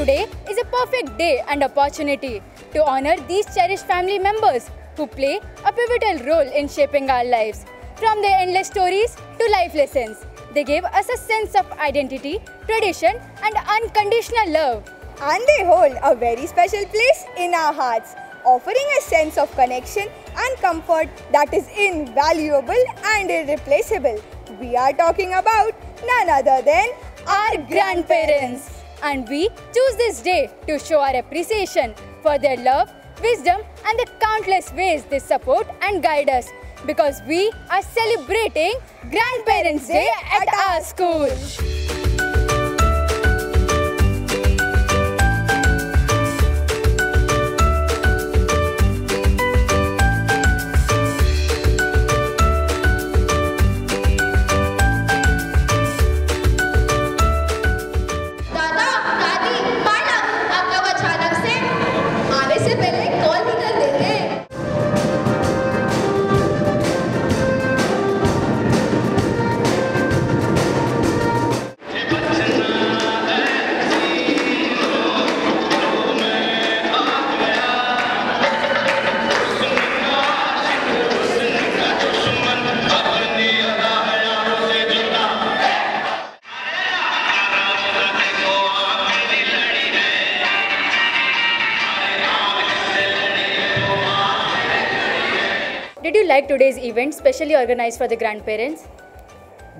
Today is a perfect day and opportunity to honor these cherished family members who play a pivotal role in shaping our lives. From their endless stories to life lessons, they gave us a sense of identity, tradition and unconditional love. And they hold a very special place in our hearts, offering a sense of connection and comfort that is invaluable and irreplaceable. We are talking about none other than our grandparents. And we choose this day to show our appreciation for their love, wisdom and the countless ways they support and guide us, because we are celebrating Grandparents' Day at our school. Did you like today's event specially organized for the grandparents?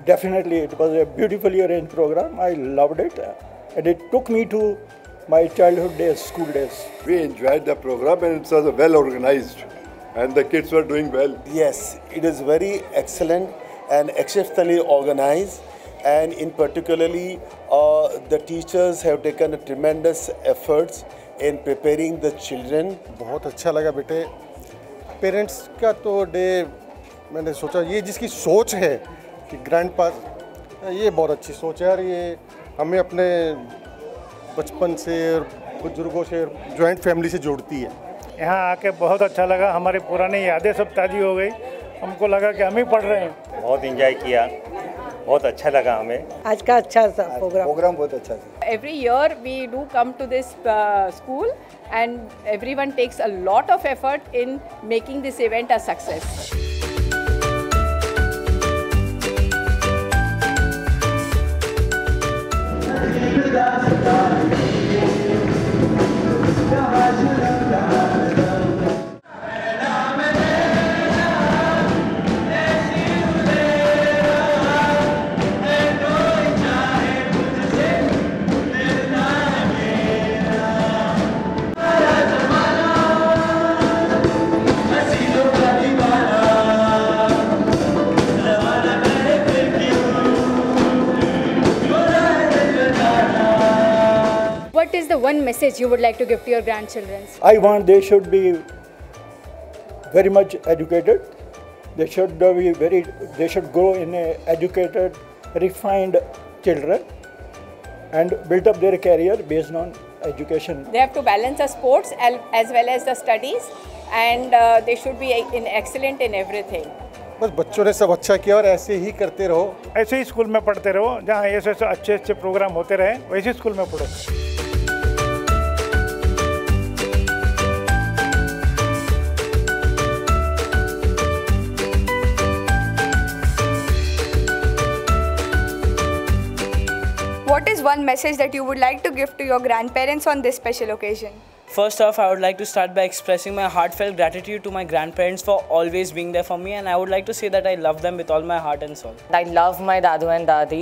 Definitely, it was a beautifully arranged program. I loved it and it took me to my childhood days, school days. We enjoyed the program and it was well organized and the kids were doing well. Yes, it is very excellent and exceptionally organized, and in particularly the teachers have taken tremendous efforts in preparing the children. बहुत अच्छा लगा बेटे. Parents का तो day मैंने सोचा ये जिसकी सोच है कि ग्रैंडपा, ये बहुत अच्छी सोच है यार. ये हमें अपने बचपन से और बुजुर्गों से जॉइंट फैमिली से जोड़ती है. यहाँ आके बहुत अच्छा लगा. हमारे पुराने यादें सब ताज़ी हो गई. हमको लगा कि हम ही पढ़ रहे हैं. बहुत इंजॉय किया, बहुत अच्छा लगा हमें. आज का अच्छा सा प्रोग्राम बहुत अच्छा था. Every year we do come to this school and everyone takes a lot of effort in making this event a success. What is the one message you would like to give to your grandchildren? I want they should be very much educated. They should grow in a educated, refined children and build up their career based on education. They have to balance the sports as well as the studies, and they should be excellent in everything. बस बच्चों ने सब अच्छा किया और ऐसे ही करते रहो. ऐसे ही स्कूल में पढ़ते रहो, जहाँ ऐसे ऐसे अच्छे अच्छे प्रोग्राम होते रहे वैसे स्कूल में पढ़ो. What is one message that you would like to give to your grandparents on this special occasion? First off, I would like to start by expressing my heartfelt gratitude to my grandparents for always being there for me, and I would like to say that I love them with all my heart and soul. I love my Dadu and Dadi,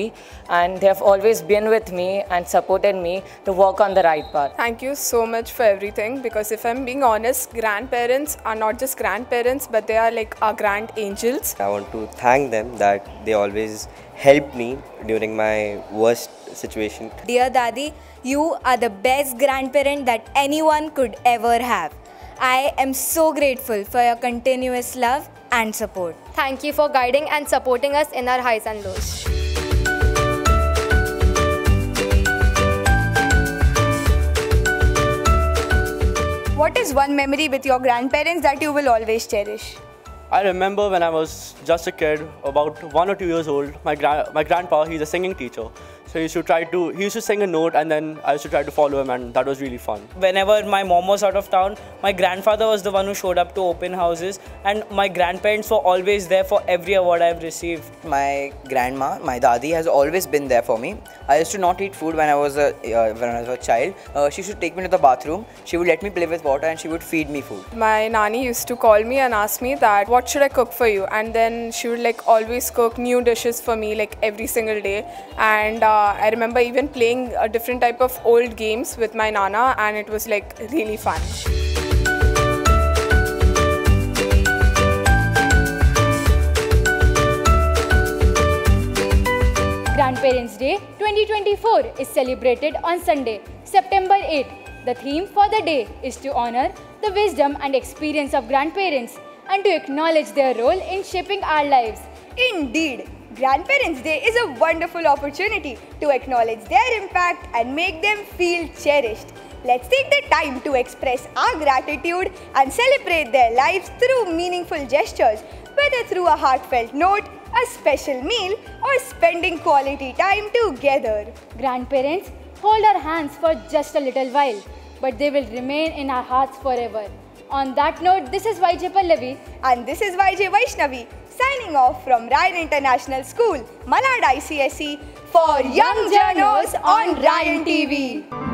and they have always been with me and supported me to walk on the right path. Thank you so much for everything, because if I'm being honest, grandparents are not just grandparents, but they are like our grand angels. I want to thank them that they always helped me during my worst situation. Dear Dadi, you are the best grandparent that anyone could ever have. I am so grateful for your continuous love and support. Thank you for guiding and supporting us in our highs and lows. What is one memory with your grandparents that you will always cherish? I remember when I was just a kid, about 1 or 2 years old, my grandpa, he's a singing teacher. So he used to sing a note and then I used to try to follow him, and that was really fun. Whenever my mom was out of town, my grandfather was the one who showed up to open houses, and my grandparents were always there for every award I've received. My grandma, my dadi, has always been there for me. I used to not eat food when I was a child. She used to take me to the bathroom, she would let me play with water and she would feed me food. My nani used to call me and ask me that, what should I cook for you? And then she would like always cook new dishes for me like every single day. And I remember even playing a different type of old games with my nana, and it was like really fun. Grandparents' Day 2024 is celebrated on Sunday, September 8. The theme for the day is to honor the wisdom and experience of grandparents and to acknowledge their role in shaping our lives. Indeed, Grandparents' Day is a wonderful opportunity to acknowledge their impact and make them feel cherished. Let's take the time to express our gratitude and celebrate their lives through meaningful gestures, whether through a heartfelt note, a special meal, or spending quality time together. Grandparents hold our hands for just a little while, but they will remain in our hearts forever. On that note, this is Y.J. Pallavi. And this is Y.J. Vaishnavi, signing off from Ryan International School, Malad ICSE, for Young Journos on Ryan TV.